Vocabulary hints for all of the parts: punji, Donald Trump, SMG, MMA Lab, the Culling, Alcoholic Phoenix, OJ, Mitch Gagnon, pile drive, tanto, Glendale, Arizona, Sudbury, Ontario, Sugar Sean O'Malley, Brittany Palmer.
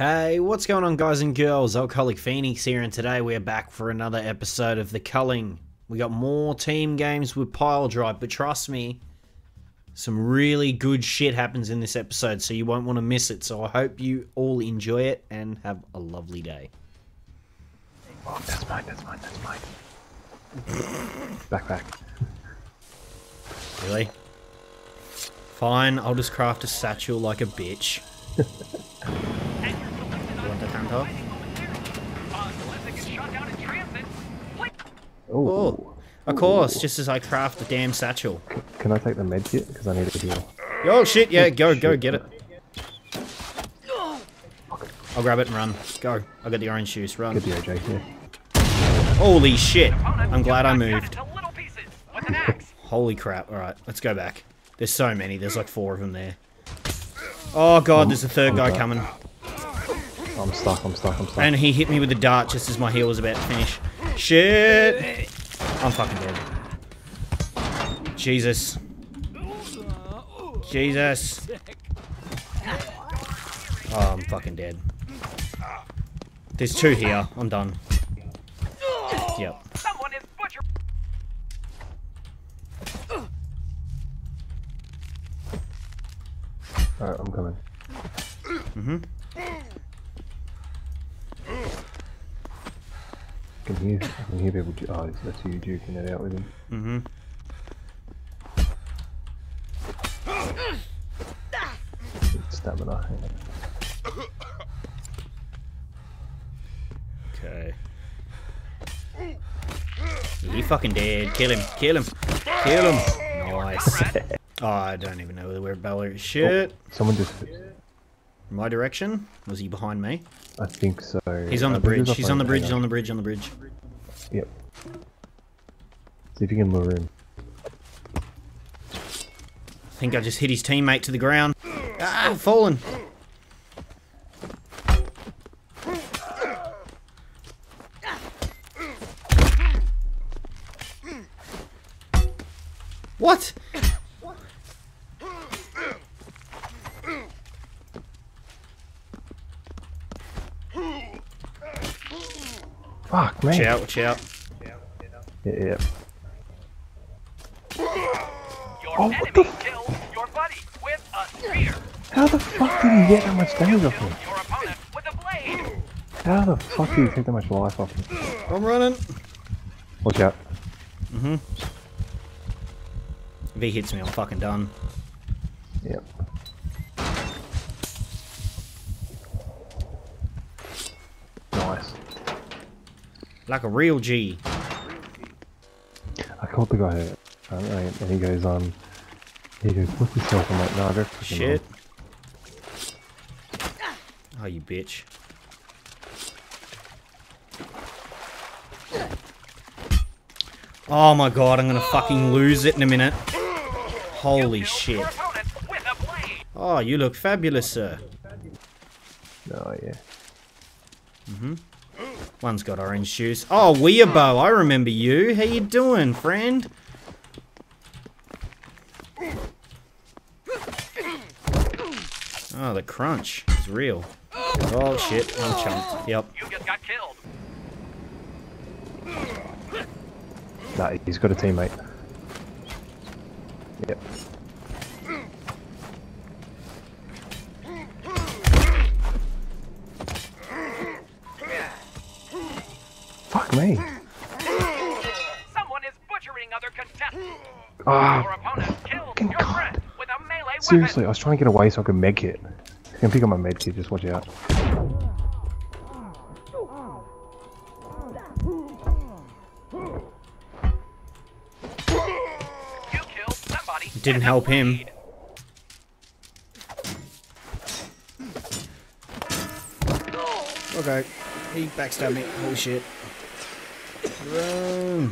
Hey, what's going on guys and girls? Alcoholic Phoenix here, and today we're back for another episode of the Culling. We got more team games with pile drive, but trust me, some really good shit happens in this episode, so you won't want to miss it. So I hope you all enjoy it and have a lovely day. Oh, that's mine, that's mine, that's mine. Backpack. Really? Fine, I'll just craft a satchel like a bitch. Oh. Oh, of course, just as I craft the damn satchel. Can I take the med kit? Because I need a heal. Oh shit, yeah, go, go, get it. I'll grab it and run. Go. I got the orange juice, run. Get the OJ here. Holy shit, I'm glad I moved. Holy crap, alright, let's go back. There's so many, there's like 4 of them there. Oh god, there's a third guy coming. I'm stuck, I'm stuck, I'm stuck. And he hit me with a dart just as my heal was about to finish. Shit! I'm fucking dead. Jesus. Jesus. Oh, I'm fucking dead. There's 2 here. I'm done. Yep. Alright, I'm coming. Mm-hmm. I can hear people. Oh, that's you duking it out with him. Mhm. Stamina. Okay. He fucking dead. Kill him. Kill him. Kill him. Nice. Oh, I don't even know where Bella is. Shit. Oh, someone just. My direction? Was he behind me? I think so. He's on the bridge. He's on the bridge. He's on the bridge. On the bridge. Yep. See if you can lure him. I think I just hit his teammate to the ground. Ah, fallen. What? Fuck, man. Watch out, watch out. Yeah. Oh, what the f- How the fuck did you get that much damage off him? How the fuck do you take that much life off him? I'm running. Watch out. Mm-hmm. If he hits me, I'm fucking done. Yep. Like a real G. I caught the guy out, and he goes, he goes, look yourself, I'm like, nah, that's shit. Oh, you bitch. Oh my god, I'm gonna fucking lose it in a minute. Holy shit. Oh, you look fabulous, sir. Oh, yeah. Mm-hmm. One's got orange juice. Oh, Weeabo, I remember you. How you doing, friend? Oh, the crunch is real. Oh shit, I'm chunked. Yep. You just got killed. Nah, he's got a teammate. Yep. Me. Someone is butchering other contestants. Your opponent killed your friend with a melee weapon. Seriously, I was trying to get away so I could med kit. I can pick up my med kit, just watch out. You killed somebody. Didn't help him. Okay, he backstabbed me. Holy shit. Run.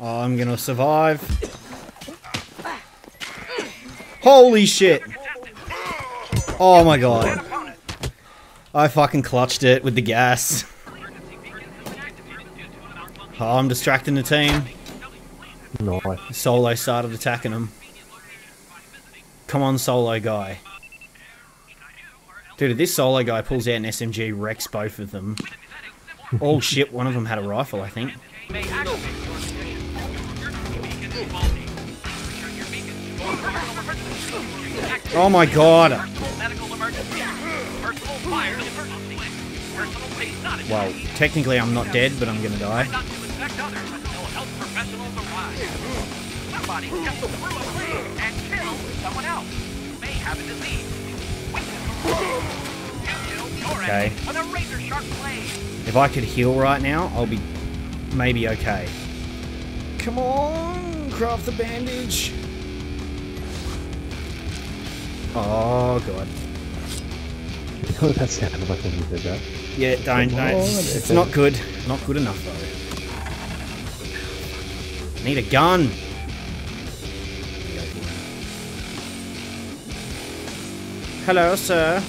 Oh, I'm gonna survive. Holy shit! Oh my god. I fucking clutched it with the gas. Oh, I'm distracting the team. Nice. Solo started attacking him. Come on, Solo guy. Dude, if this Solo guy pulls out an SMG, wrecks both of them. Oh shit, one of them had a rifle, I think. Oh my god! Well, technically I'm not dead, but I'm gonna die. Okay. If I could heal right now, I'll be maybe okay. Come on, craft the bandage. Oh god. Oh, that sounded like when you did that. Yeah, don't. It's not good. Not good enough though. I need a gun. Hello, sir.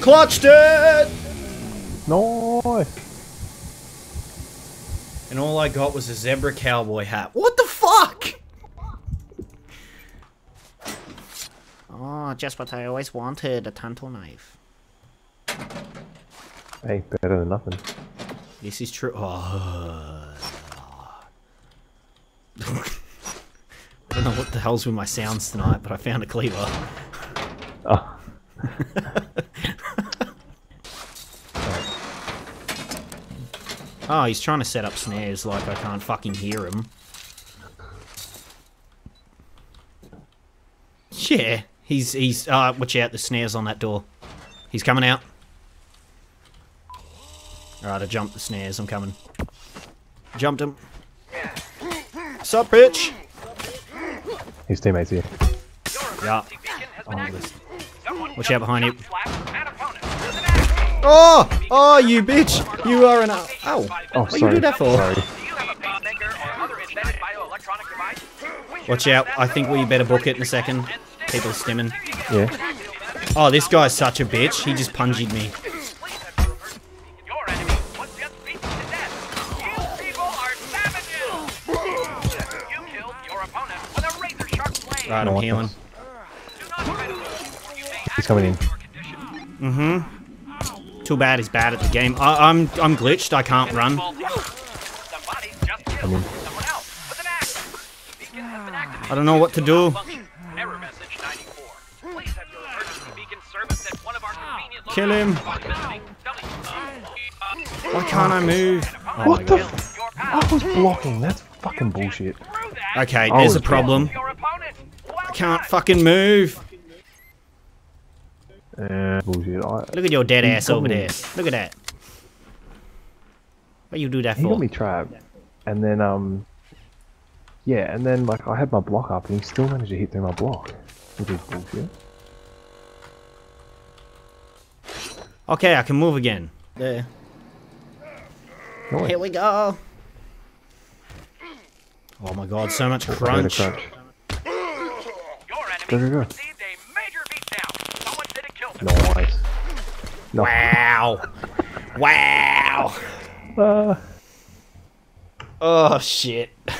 Clutched it! Nice. And all I got was a zebra cowboy hat. What the fuck? Oh, just what I always wanted, a tantal knife. Hey, better than nothing. This is true. Oh. I don't know what the hell's with my sounds tonight, but I found a cleaver. Oh. Oh, he's trying to set up snares like I can't fucking hear him. Yeah, he's watch out, the snares on that door. He's coming out. Alright, I jumped the snares, I'm coming. Jumped him. Sup, bitch? His teammates here. Yeah. Watch out behind you. Oh! Oh, you bitch! You are an... Ow! Oh, what do you do that for? Sorry. Watch out. I think we better book it in a second. People are stimming. Yeah. Oh, this guy's such a bitch. He just pungied me. Right, I'm healing. He's coming in. Mm-hmm. Too bad he's bad at the game. I'm glitched. I can't run. I don't know what to do. Kill him. Why can't I move? Oh, what the? I was blocking. That's fucking bullshit. Okay, there's a problem. I can't fucking move. Bullshit. Look at your dead ass over there. Look at that. What you do that for? He got me trapped, and then yeah, and then like I had my block up, and he still managed to hit through my block. Which is bullshit. Okay, I can move again. There. Nice. Here we go. Oh my god, so much crunch. There we go. Nice. No. Wow. Wow. Oh, shit. I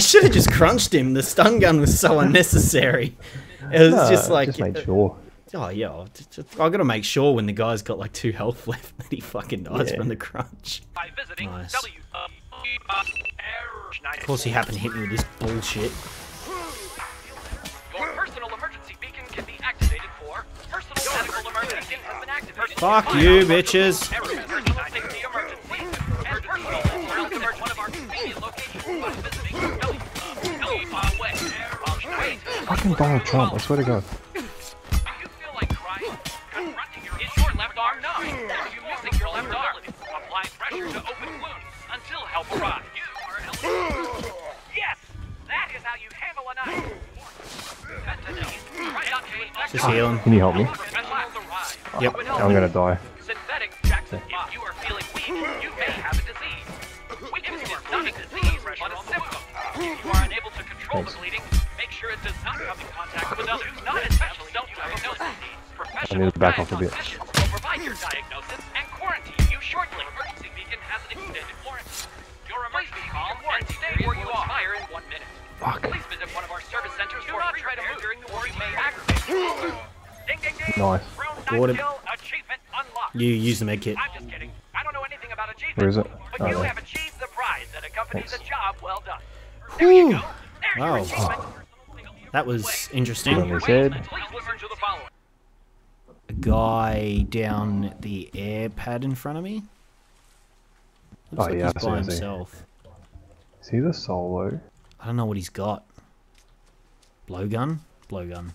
should have just crunched him. The stun gun was so unnecessary. It was just like... Just made sure. Oh, yeah. I got to make sure when the guy's got like 2 health left that he fucking dies from the crunch. Nice. Of course he happened to hit me with this bullshit. Fuck you, bitches. Fucking Donald Trump, I swear to God. Just heal him. Can you help me? Yep, I'm gonna die. Synthetic Jackson, if you are feeling weak, you may have a disease. We can stomach disease but a symptom. If you are unable to control the bleeding, make sure it does not come in contact with others who not especially don't have a disease. Professional diagnosticians will provide your diagnosis and quarantine you shortly. Emergency beacon has an extended warranty. Your emergency call and stay where you are. Fire in 1 minute. Please visit one of our service centers for free care during the war. You may aggravate. Ding ding ding. Nice. Achievement unlocked. You use the med kit. I'm just kidding. I don't know anything about achievement. Where is it? But you have achieved the prize that accompanies a job well done. There you go. There's your achievement. That was interesting. Please listen to the following. A guy down the air pad in front of me. Looks like he's by himself. Is he the solo? I don't know what he's got. Blowgun? Blowgun.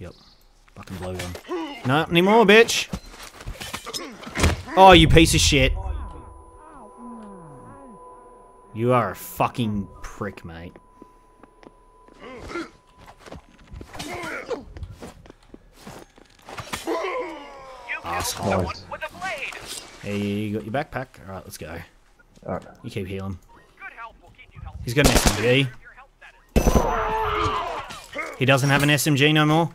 Yep. Fucking blowgun. Not anymore, bitch! Oh, you piece of shit. You are a fucking prick, mate. Asshole. Nice. Hey, you got your backpack? Alright, let's go. All right. You keep healing. He's got an SMG. He doesn't have an SMG no more.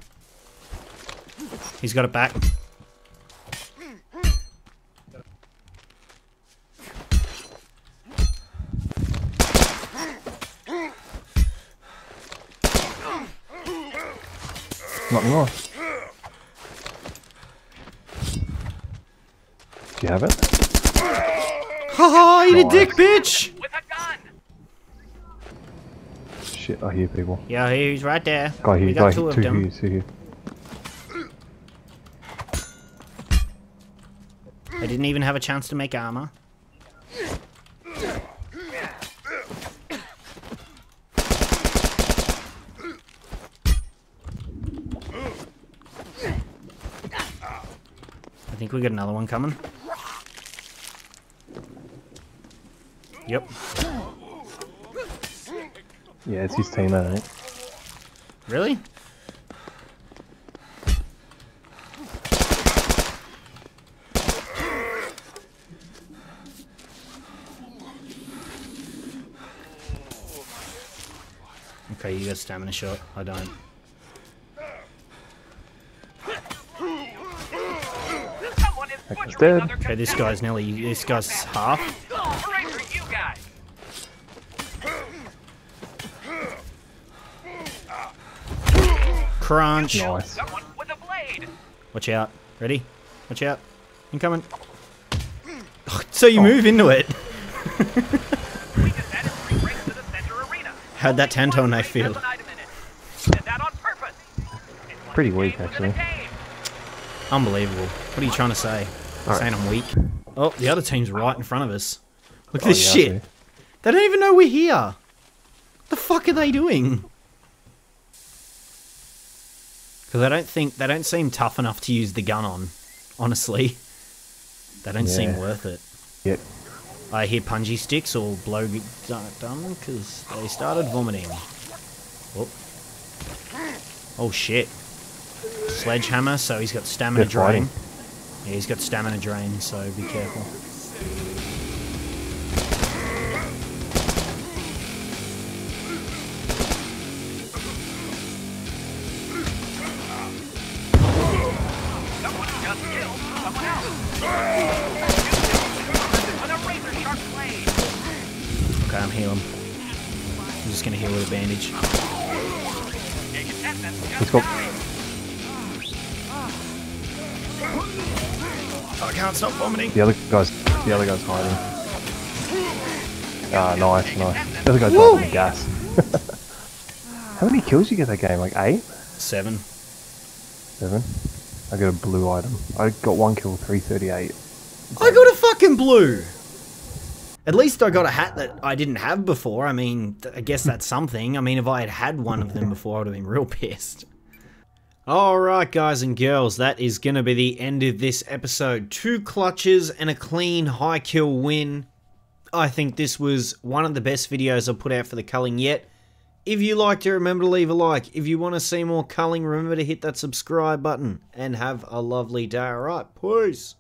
He's got it back. Not more. Do you have it? Haha, eat a dick, bitch! With a gun. Shit, I hear people. Yeah, he's right there. Got here, got two here, two here. I didn't even have a chance to make armor. I think we got another one coming. Yep. Yeah, it's his team, isn't it? Really? Okay, you got stamina shot. I don't. That's dead. Okay, this guy's nearly. This guy's half. Crunch. Nice. Watch out. Ready? Watch out. Incoming. Oh, so you move into it. How'd that tanto knife feel? Pretty weak, actually. Unbelievable. What are you trying to say? Right. Saying I'm weak. Oh, the other team's right in front of us. Look at this shit. They don't even know we're here. What the fuck are they doing? Because I don't think they don't seem tough enough to use the gun on. Honestly, they don't seem worth it. Yep. I hear punji sticks or blow done because they started vomiting. Oh. Oh shit! Sledgehammer. So he's got stamina drain. Yeah, he's got stamina drain. So be careful. The other guy's hiding. Ah, nice, nice. The other guy's hiding gas. How many kills you get that game? Like 8? 7. 7? I got a blue item. I got 1 kill, 338. I got a fucking blue! At least I got a hat that I didn't have before. I mean, I guess that's something. I mean, if I had had one of them before, I would have been real pissed. Alright guys and girls, that is going to be the end of this episode. 2 clutches and a clean high kill win. I think this was one of the best videos I've put out for the culling yet. If you liked it, remember to leave a like. If you want to see more culling, remember to hit that subscribe button. And have a lovely day. Alright, peace.